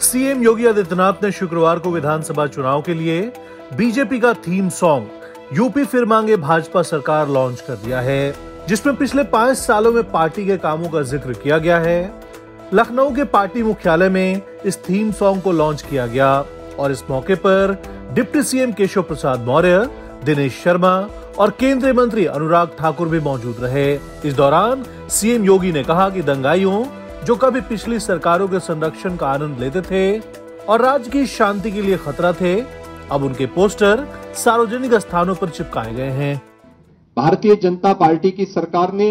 CM Yogi Adityanath ने शुक्रवार को विधानसभा चुनाव के लिए बीजेपी का थीम सॉन्ग यूपी फिर मांगे भाजपा सरकार लॉन्च कर दिया है, जिसमें पिछले 5 सालों में पार्टी के कामों का जिक्र किया गया है। लखनऊ के पार्टी मुख्यालय में इस थीम सॉन्ग को लॉन्च किया गया और इस मौके पर डिप्टी सीएम केशव प्रसाद मौर्य, दिनेश शर्मा और केंद्रीय मंत्री अनुराग ठाकुर भी मौजूद रहे। इस दौरान सीएम योगी ने कहा कि दंगाइयों जो कभी पिछली सरकारों के संरक्षण का आनंद लेते थे और राज्य की शांति के लिए खतरा थे, अब उनके पोस्टर सार्वजनिक स्थानों पर चिपकाए गए हैं। भारतीय जनता पार्टी की सरकार ने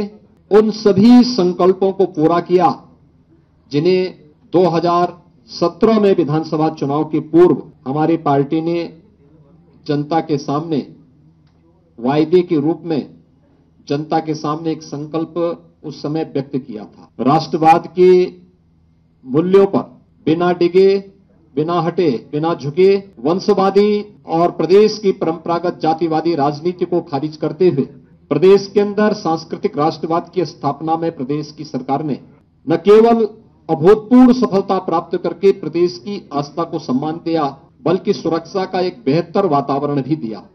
उन सभी संकल्पों को पूरा किया जिन्हें 2017 में विधानसभा चुनाव के पूर्व हमारी पार्टी ने जनता के सामने वायदे के रूप में जनता के सामने एक संकल्प उस समय व्यक्त किया था। राष्ट्रवाद के मूल्यों पर बिना डिगे, बिना हटे, बिना झुके वंशवादी और प्रदेश की परंपरागत जातिवादी राजनीति को खारिज करते हुए प्रदेश के अंदर सांस्कृतिक राष्ट्रवाद की स्थापना में प्रदेश की सरकार ने न केवल अभूतपूर्व सफलता प्राप्त करके प्रदेश की आस्था को सम्मान दिया, बल्कि सुरक्षा का एक बेहतर वातावरण भी दिया।